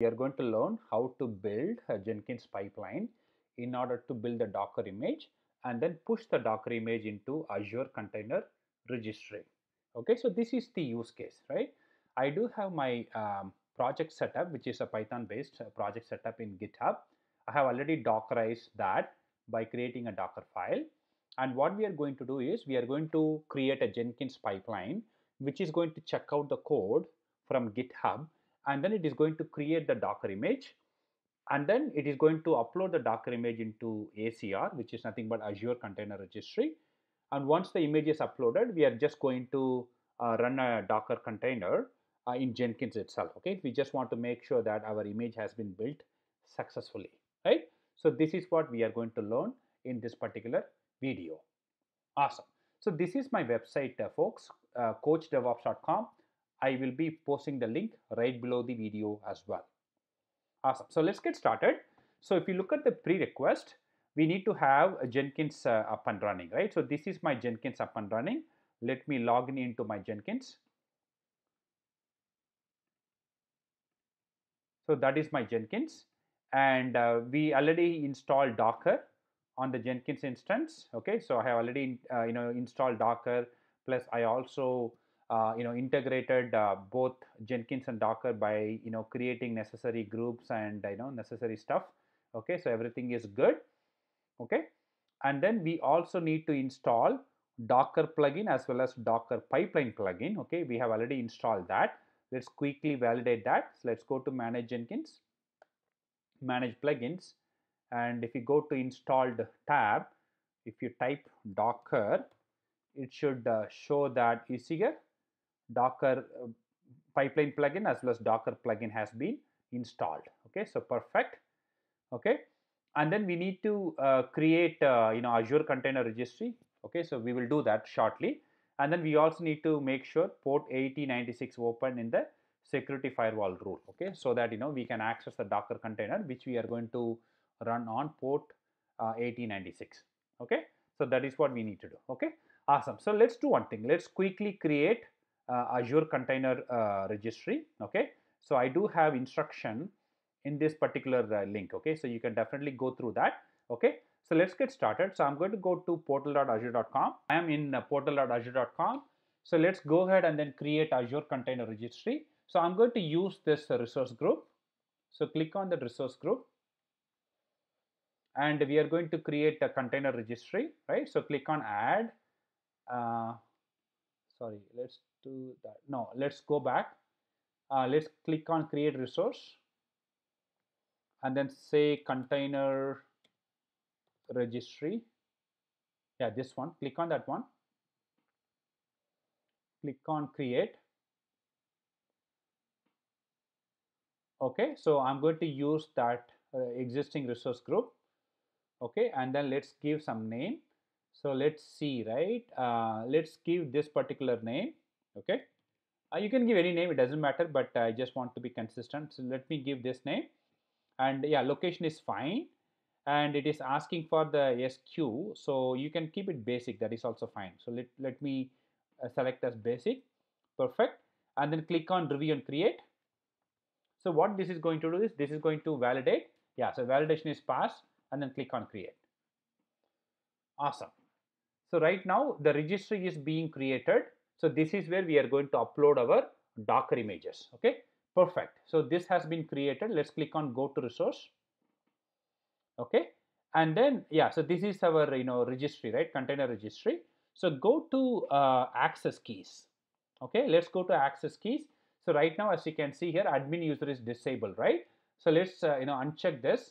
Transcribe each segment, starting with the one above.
We are going to learn how to build a Jenkins pipeline in order to build the Docker image and then push the Docker image into Azure Container Registry. Okay, so this is the use case, right? I do have my project setup, which is a Python based project setup in GitHub. I have already Dockerized that by creating a Dockerfile. And what we are going to do is we are going to create a Jenkins pipeline, which is going to check out the code from GitHub, and then it is going to create the Docker image, and then it is going to upload the Docker image into ACR, which is nothing but Azure Container Registry. And once the image is uploaded, we are just going to run a Docker container in Jenkins itself. Okay, we just want to make sure that our image has been built successfully, right? So this is what we are going to learn in this particular video. Awesome. So this is my website, folks, coachdevops.com. I will be posting the link right below the video as well. Awesome. So let's get started. So if you look at the prerequisite, we need to have a Jenkins up and running, right? So this is my Jenkins up and running. Let me log in into my Jenkins. So that is my Jenkins. And we already installed Docker on the Jenkins instance. Okay, so I have already installed Docker, plus I also integrated both Jenkins and Docker by creating necessary groups and necessary stuff. Okay, so everything is good. Okay, and then we also need to install Docker plugin as well as Docker pipeline plugin. Okay, we have already installed that. Let's quickly validate that. So let's go to manage Jenkins, manage plugins, and if you go to installed tab, if you type Docker, it should show that you see here Docker pipeline plugin as well as Docker plugin has been installed. Okay, so perfect. Okay, and then we need to create Azure Container Registry. Okay, so we will do that shortly. And then we also need to make sure port 8096 open in the security firewall rule. Okay, so that we can access the Docker container, which we are going to run on port 8096. Okay, so that is what we need to do. Okay, awesome. So let's do one thing. Let's quickly create Azure Container Registry. Okay, so I do have instruction in this particular link. Okay, so you can definitely go through that. Okay, so let's get started. So I'm going to go to portal.azure.com. I am in portal.azure.com. So let's go ahead and then create Azure Container Registry. So I'm going to use this resource group. So click on the resource group. And we are going to create a container registry, right? So click on add. Sorry, let's do that. No, let's go back. Let's click on create resource. And then say container registry. Yeah, this one. Click on that one. Click on create. Okay, so I'm going to use that existing resource group. Okay, and then let's give some name. So let's see, right? Let's give this particular name. Okay, you can give any name, it doesn't matter, but I just want to be consistent. So let me give this name. And yeah, location is fine. And it is asking for the SQ. So you can keep it basic, that is also fine. So let me select as basic. Perfect. And then click on review and create. So what this is going to do is this is going to validate. Yeah, so validation is passed. And then click on create. Awesome. So right now the registry is being created. So this is where we are going to upload our Docker images. Okay, perfect. So this has been created. Let's click on go to resource. Okay, and then yeah, so this is our registry, right? Container registry. So go to access keys. Okay, let's go to access keys. So right now, as you can see here, admin user is disabled, right? So let's uncheck this.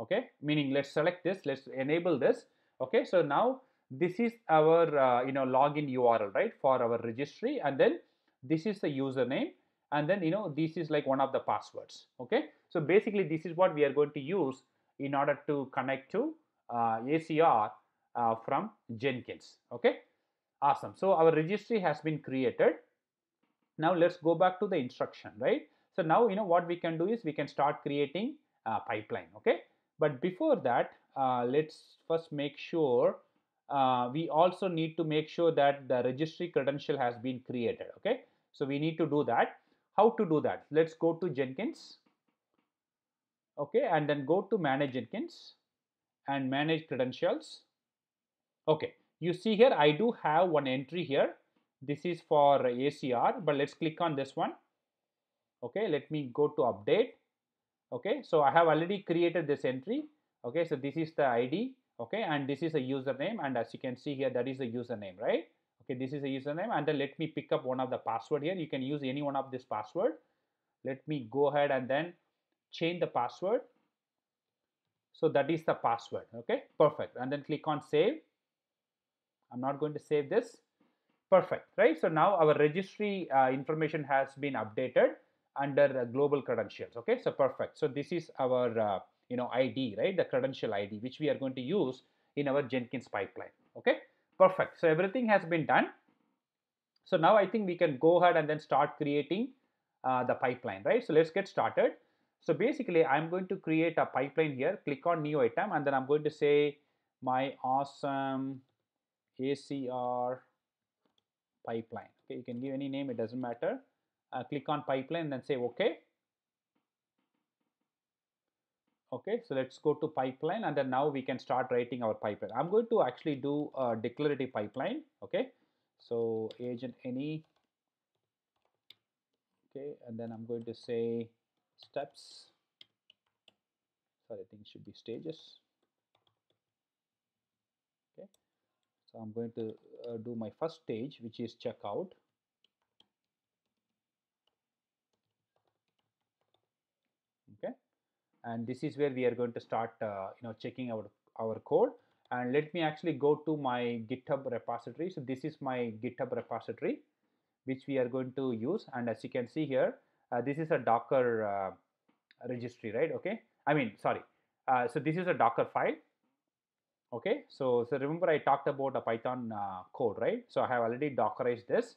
Okay, meaning let's select this, let's enable this. Okay, so now this is our login URL, right, for our registry, and then this is the username, and then this is like one of the passwords. Okay, so basically this is what we are going to use in order to connect to ACR from Jenkins. Okay, awesome. So our registry has been created. Now let's go back to the instruction, right? So now what we can do is we can start creating a pipeline. Okay, but before that, let's first make sure we also need to make sure that the registry credential has been created. Okay, so we need to do that. How to do that? Let's go to Jenkins. okay, and then go to manage Jenkins and manage credentials. Okay, you see here I do have one entry here. This is for ACR, but let's click on this one. Okay, let me go to update. Okay, so I have already created this entry. Okay, so this is the ID. Okay, and this is a username, and as you can see here, that is the username, right? Okay, this is a username, and then let me pick up one of the password here. You can use any one of this password. Let me go ahead and then change the password. So that is the password. Okay, perfect. And then click on save. I'm not going to save this. Perfect, right? So now our registry information has been updated under global credentials. Okay, so perfect. So this is our ID, right? The credential ID, which we are going to use in our Jenkins pipeline. Okay, perfect. So everything has been done. So now I think we can go ahead and then start creating the pipeline, right? So let's get started. So basically, I'm going to create a pipeline here. Click on new item, and then I'm going to say my awesome ACR pipeline. Okay, you can give any name; it doesn't matter. Click on pipeline, and then say OK. Okay, so let's go to pipeline, and then now we can start writing our pipeline. I'm going to actually do a declarative pipeline. Okay, so agent any. Okay, and then I'm going to say steps. Sorry, I think it should be stages. Okay, so I'm going to do my first stage, which is checkout. Okay, and this is where we are going to start, checking out our code. And let me actually go to my GitHub repository. So this is my GitHub repository, which we are going to use. And as you can see here, this is a Docker registry, right? Okay, I mean, sorry. So this is a Docker file. Okay, so remember I talked about a Python code, right? So I have already Dockerized this.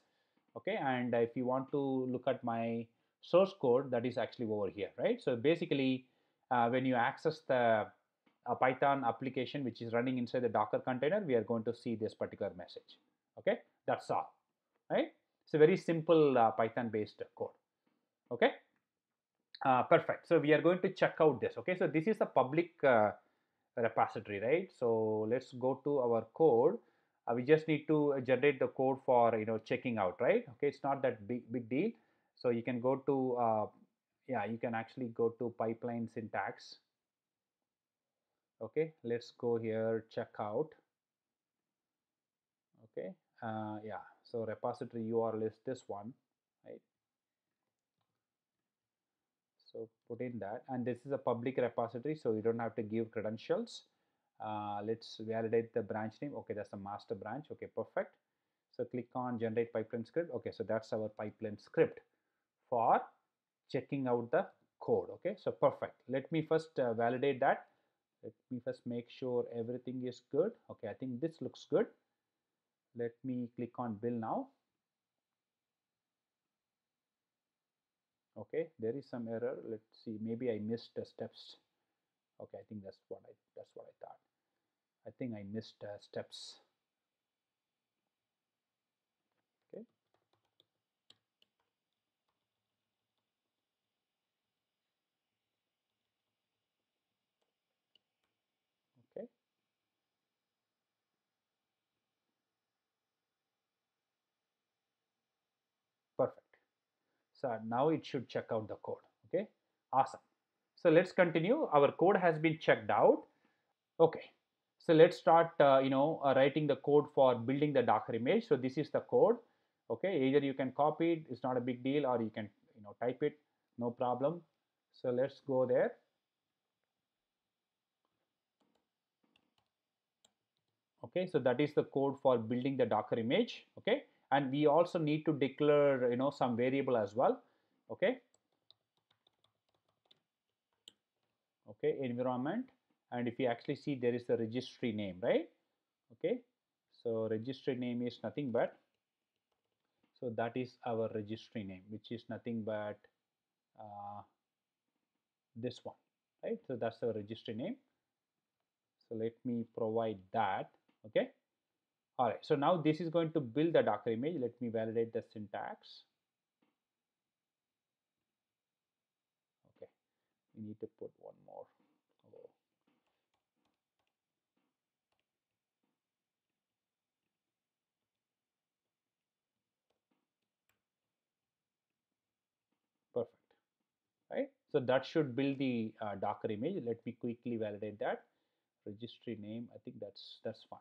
Okay, and if you want to look at my source code, that is actually over here, right? So basically, when you access the Python application, which is running inside the Docker container, we are going to see this particular message. Okay, that's all, right? It's a very simple Python-based code. Okay, perfect. So we are going to check out this. Okay, so this is a public repository, right? So let's go to our code. We just need to generate the code for checking out, right? Okay, it's not that big deal. So you can go to you can actually go to pipeline syntax. Okay, let's go here, check out. Okay, so repository URL is this one, right? So put in that, and this is a public repository, so you don't have to give credentials. Let's validate the branch name. Okay, that's the master branch. Okay, perfect. So click on generate pipeline script. Okay, so that's our pipeline script for checking out the code. Okay, so perfect. Let me first validate that. Let me first make sure everything is good. Okay, I think this looks good. Let me click on build now. Okay, there is some error. Let's see, maybe I missed the steps. Okay, I think that's what I thought. I think I missed steps. Okay. Okay. Perfect. So now it should check out the code. Okay, awesome. So let's continue. Our code has been checked out. Okay, so let's start writing the code for building the Docker image. So this is the code. Okay, either you can copy it, it's not a big deal, or you can type it, no problem. So let's go there. Okay, so that is the code for building the Docker image. Okay, and we also need to declare some variable as well. Okay, environment, and if you actually see, there is the registry name, right? Okay, so registry name is nothing but, so that is our registry name, which is nothing but this one, right? So that's the registry name. So let me provide that. Okay, all right, so now this is going to build the Docker image. Let me validate the syntax. we need to put one more. Oh. Perfect, right? So that should build the Docker image. Let me quickly validate that. Registry name, I think that's fine.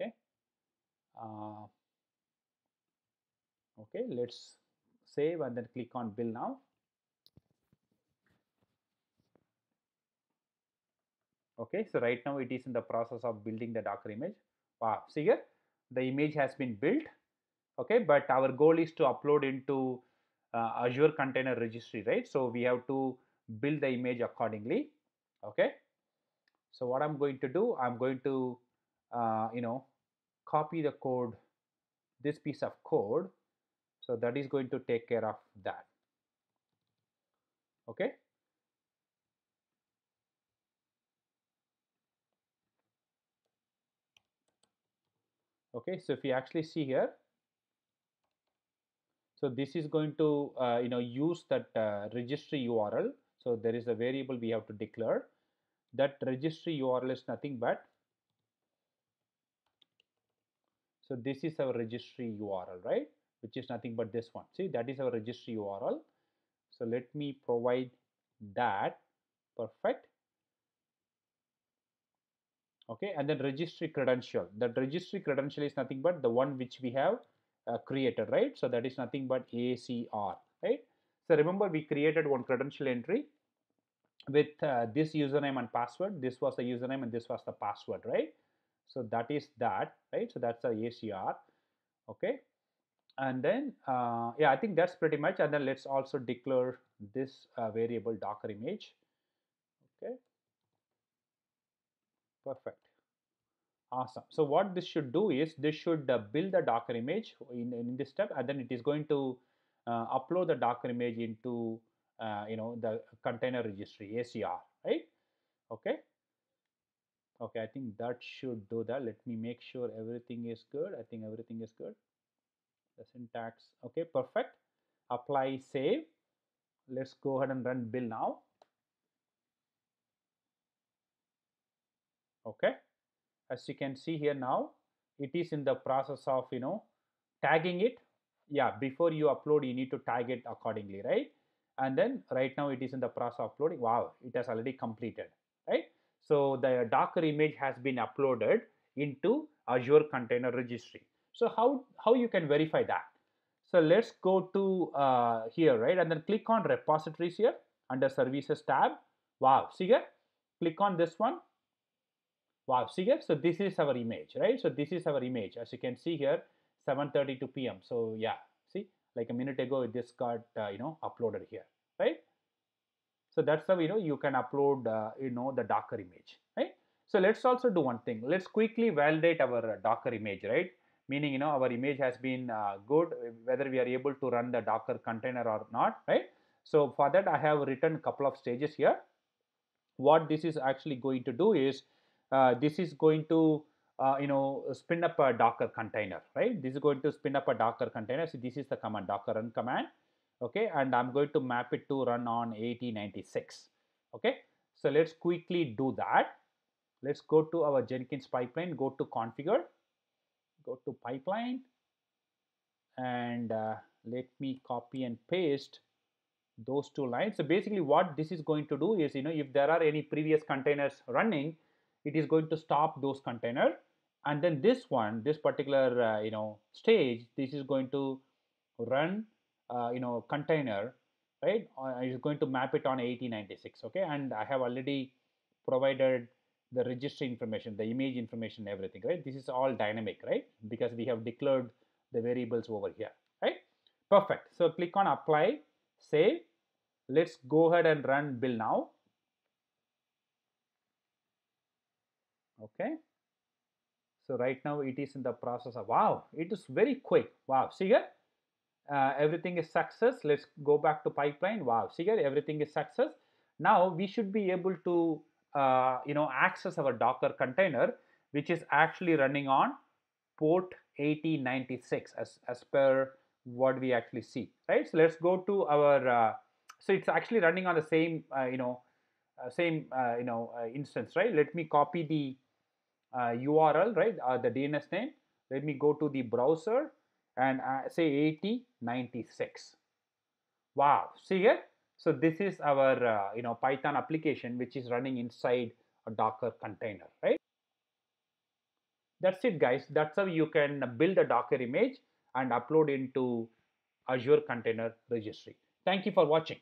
Okay. Okay, let's save and then click on build now. Okay, so right now it is in the process of building the Docker image. Wow, see here, the image has been built. Okay, but our goal is to upload into Azure Container Registry, right? So we have to build the image accordingly. Okay, so what I'm going to do, I'm going to, copy the code, this piece of code. So that is going to take care of that. Okay. Okay, so if you actually see here, so this is going to, use that registry URL. So there is a variable we have to declare. That registry URL is nothing but, so this is our registry URL, right? Which is nothing but this one. See, that is our registry URL. So let me provide that. Perfect. Okay, and then registry credential. That registry credential is nothing but the one which we have created, right? So that is nothing but ACR, right? So remember, we created one credential entry with this username and password. This was the username and this was the password, right? So that is that, right? So that's the ACR. Okay, and then yeah, I think that's pretty much. And then let's also declare this variable Docker image. Okay. Perfect. Awesome. So what this should do is this should build the Docker image in this step, and then it is going to upload the Docker image into the container registry ACR, right? Okay. Okay, I think that should do that. Let me make sure everything is good. I think everything is good. The syntax. Okay, perfect. Apply, save. Let's go ahead and run build now. Okay, as you can see here now, it is in the process of, tagging it. Yeah, before you upload, you need to tag it accordingly, right? And then right now it is in the process of uploading. Wow, it has already completed, right? So the Docker image has been uploaded into Azure Container Registry. So how you can verify that? So let's go to here, right? And then click on repositories here under services tab. Wow, see here, click on this one. Wow, see here, so this is our image, right? So this is our image, as you can see here, 7:32 p.m. So yeah, see, like a minute ago, this got, uploaded here, right? So that's how, you can upload, the Docker image, right? So let's also do one thing. Let's quickly validate our Docker image, right? Meaning, our image has been good, whether we are able to run the Docker container or not, right? So for that, I have written a couple of stages here. What this is actually going to do is, this is going to, spin up a Docker container, right? This is going to spin up a Docker container. So this is the command, Docker run command. Okay, and I'm going to map it to run on 8096. Okay, so let's quickly do that. Let's go to our Jenkins pipeline, go to configure, go to pipeline, and let me copy and paste those two lines. So basically what this is going to do is, if there are any previous containers running, it is going to stop those containers, and then this one, this particular stage, this is going to run container, right? It's going to map it on 8096. Okay, and I have already provided the registry information, the image information, everything, right? This is all dynamic, right? Because we have declared the variables over here, right? Perfect. So click on apply, save. Let's go ahead and run build now. Okay, so right now it is in the process of, wow, it is very quick. Wow, see here, everything is success. Let's go back to pipeline. Wow, see here, everything is success. Now we should be able to, access our Docker container, which is actually running on port 8096 as per what we actually see, right? So let's go to our So it's actually running on the same instance, right? Let me copy the URL, right, the DNS name. Let me go to the browser and say 8096. Wow, see here. So this is our Python application which is running inside a Docker container, right? That's it, guys. That's how you can build a Docker image and upload into Azure Container Registry. Thank you for watching.